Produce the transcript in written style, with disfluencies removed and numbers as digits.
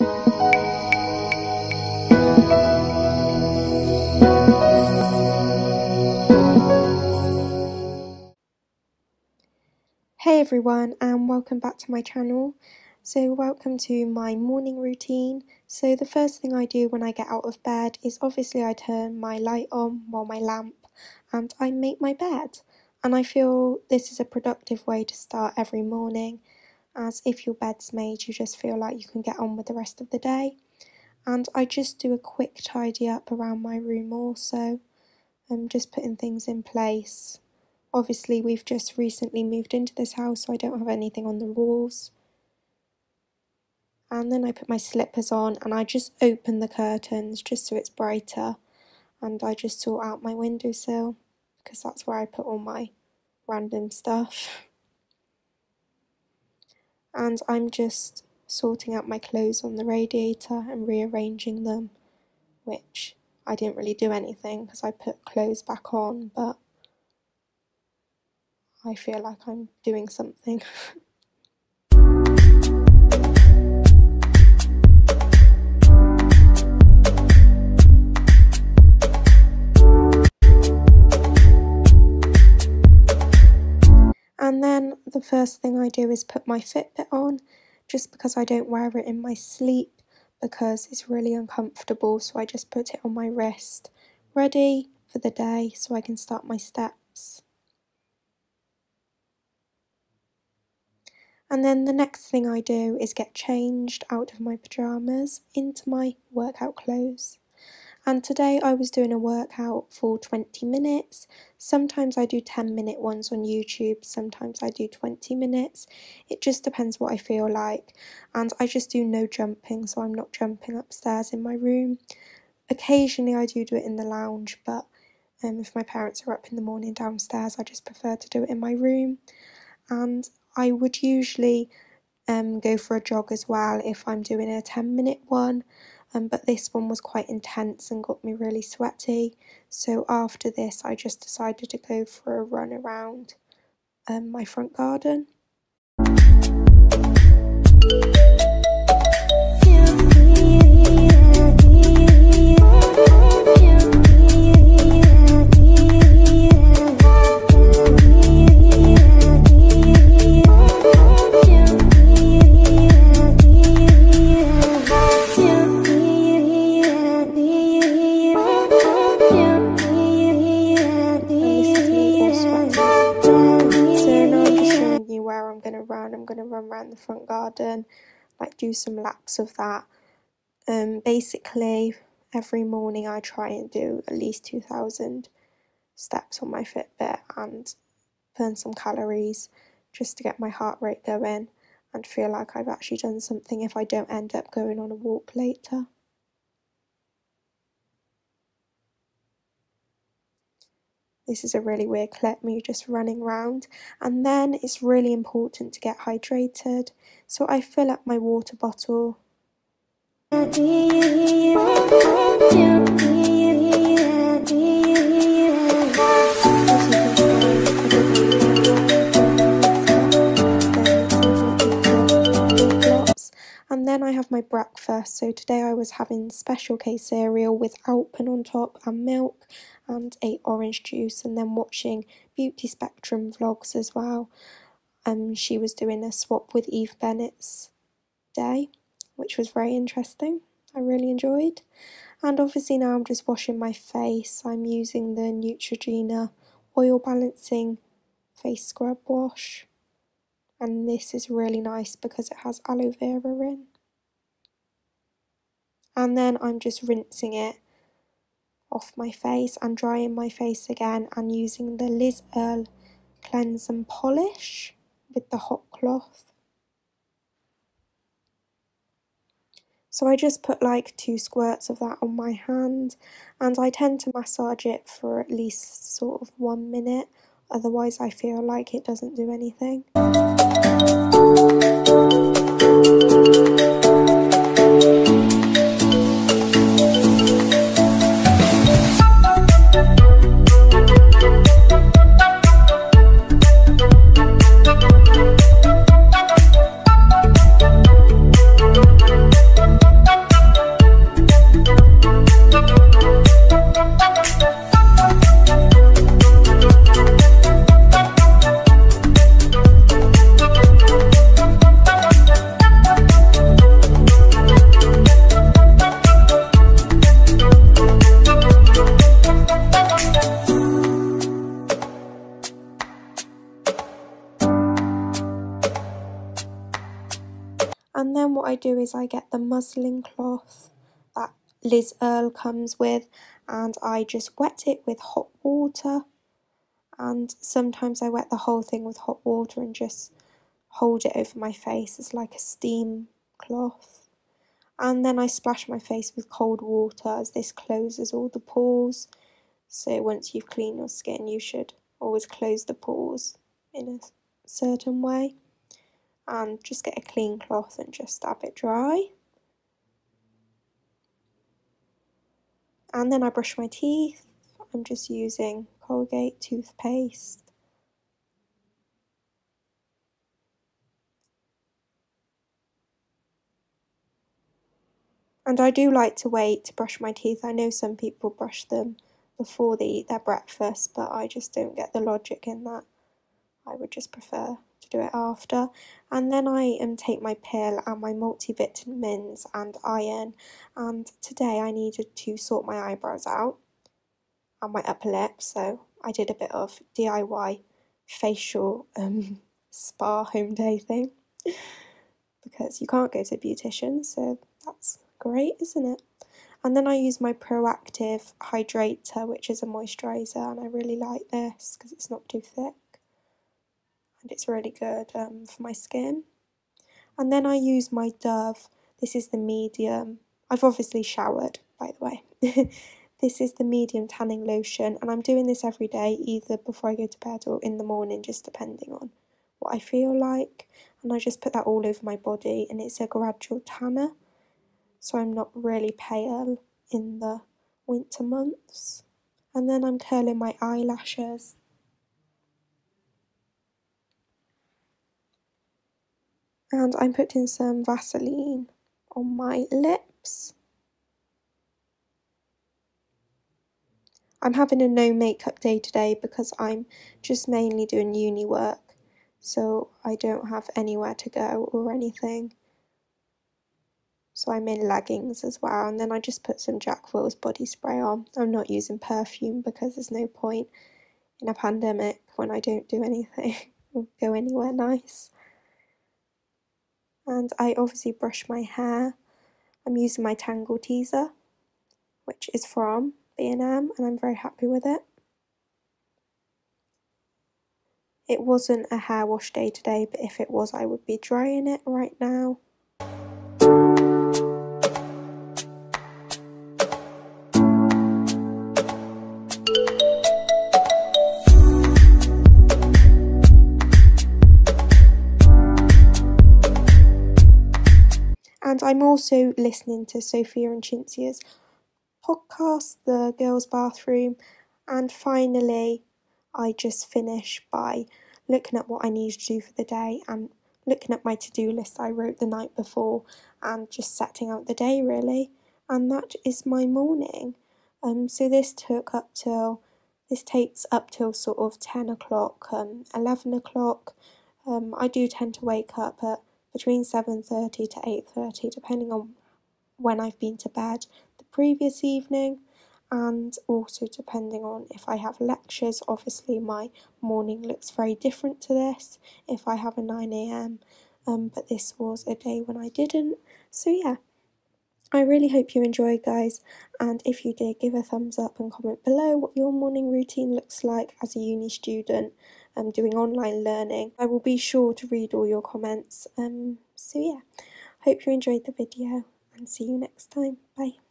Hey everyone, and welcome back to my channel. So welcome to my morning routine. So the first thing I do when I get out of bed is obviously I turn my light on, well my lamp, and I make my bed. And I feel this is a productive way to start every morning, as if your bed's made you just feel like you can get on with the rest of the day. And I just do a quick tidy up around my room also. I'm just putting things in place. Obviously, we've just recently moved into this house, so I don't have anything on the walls. And then I put my slippers on and I just open the curtains just so it's brighter. And I just sort out my windowsill because that's where I put all my random stuff. And I'm just sorting out my clothes on the radiator and rearranging them, which I didn't really do anything because I put clothes back on, but I feel like I'm doing something. And then the first thing I do is put my Fitbit on, just because I don't wear it in my sleep because it's really uncomfortable, so I just put it on my wrist, ready for the day so I can start my steps. And then the next thing I do is get changed out of my pyjamas into my workout clothes. And today I was doing a workout for 20 minutes. Sometimes I do 10-minute ones on YouTube, sometimes I do 20 minutes. It just depends what I feel like. And I just do no jumping, so I'm not jumping upstairs in my room. Occasionally I do it in the lounge, but if my parents are up in the morning downstairs, I just prefer to do it in my room. And I would usually go for a jog as well if I'm doing a 10-minute one, but this one was quite intense and got me really sweaty, so after this I just decided to go for a run around my front garden. Around the front garden, like do some laps of that. Basically every morning I try and do at least 2,000 steps on my Fitbit and burn some calories just to get my heart rate going and feel like I've actually done something if I don't end up going on a walk later. This is a really weird clip, me just running around. And then it's really important to get hydrated, so I fill up my water bottle. And then I have my breakfast. So today I was having Special K cereal with Alpen on top and milk and a orange juice, and then watching Beauty Spectrum vlogs as well. She was doing a swap with Eve Bennett's day, which was very interesting. I really enjoyed. And obviously now I'm just washing my face. I'm using the Neutrogena oil balancing face scrub wash. And this is really nice because it has aloe vera in. And then I'm just rinsing it off my face and drying my face again and using the Liz Earle Cleanse and Polish with the hot cloth. So I just put like 2 squirts of that on my hand, and I tend to massage it for at least sort of 1 minute, otherwise I feel like it doesn't do anything. do is I get the muslin cloth that Liz Earle comes with, and I just wet it with hot water, and sometimes I wet the whole thing with hot water and just hold it over my face as like a steam cloth, and then I splash my face with cold water as this closes all the pores. So once you've cleaned your skin, you should always close the pores in a certain way, and just get a clean cloth and just stab it dry. And then I brush my teeth. I'm just using Colgate toothpaste. And I do like to wait to brush my teeth. I know some people brush them before they eat their breakfast, but I just don't get the logic in that. I would just prefer to do it after. And then I take my pill and my multivitamins and iron, and today I needed to sort my eyebrows out and my upper lip, so I did a bit of DIY facial spa home day thing because you can't go to a beautician, so that's great, isn't it? And then I use my Proactive Hydrator, which is a moisturiser, and I really like this because it's not too thick and it's really good for my skin. And then I use my Dove. This is the medium. I've obviously showered, by the way. This is the medium tanning lotion, and I'm doing this every day, either before I go to bed or in the morning, just depending on what I feel like. And I just put that all over my body, and it's a gradual tanner, so I'm not really pale in the winter months. And then I'm curling my eyelashes. And I'm putting some Vaseline on my lips. I'm having a no makeup day today because I'm just mainly doing uni work, so I don't have anywhere to go or anything. So I'm in leggings as well, and then I just put some Jack Wills body spray on. I'm not using perfume because there's no point in a pandemic when I don't do anything or go anywhere nice. And I obviously brush my hair. I'm using my Tangle Teezer, which is from B&M, and I'm very happy with it. It wasn't a hair wash day today, but if it was, I would be drying it right now. And I'm also listening to Sophia and Chintzia's podcast, The Girl's Bathroom. And finally, I just finish by looking at what I need to do for the day and looking at my to-do list I wrote the night before and just setting out the day, really. And that is my morning. So this takes up till sort of 10 o'clock, 11 o'clock. I do tend to wake up at between 7:30 to 8:30, depending on when I've been to bed the previous evening, and also depending on if I have lectures. Obviously my morning looks very different to this if I have a 9 a.m, but this was a day when I didn't. So yeah, I really hope you enjoyed, guys, and if you did, give a thumbs up and comment below what your morning routine looks like as a uni student doing online learning. I will be sure to read all your comments. So yeah, hope you enjoyed the video, and see you next time. Bye.